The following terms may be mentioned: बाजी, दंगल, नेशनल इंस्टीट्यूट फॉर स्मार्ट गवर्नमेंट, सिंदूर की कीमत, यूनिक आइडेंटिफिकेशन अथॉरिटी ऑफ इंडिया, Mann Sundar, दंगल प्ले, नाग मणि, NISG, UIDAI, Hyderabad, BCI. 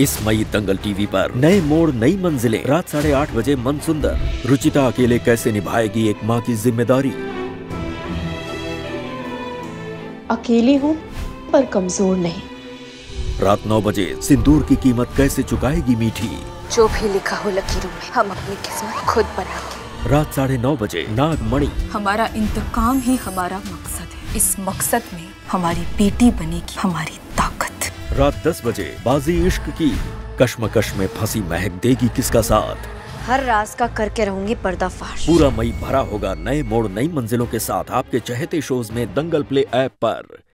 इस मई दंगल टीवी पर नए मोड़ नई मंजिलें। रात 8:30 बजे मन सुंदर। रुचिता अकेले कैसे निभाएगी एक माँ की जिम्मेदारी। अकेली हूँ पर कमजोर नहीं। रात 9 बजे सिंदूर की कीमत कैसे चुकाएगी मीठी। जो भी लिखा हो लकीरों में हम अपनी किस्मत खुद बनाएंगे। रात 9:30 बजे नाग मणि। हमारा इंतकाम ही हमारा मकसद है, इस मकसद में हमारी बेटी बनेगी हमारी ताकत। रात 10 बजे बाजी इश्क की। कश्मकश में फंसी महक देगी किसका साथ। हर राज का करके रहूंगी पर्दाफाश। पूरा मई भरा होगा नए मोड़ नई मंजिलों के साथ आपके चहेते शोज में दंगल प्ले ऐप पर।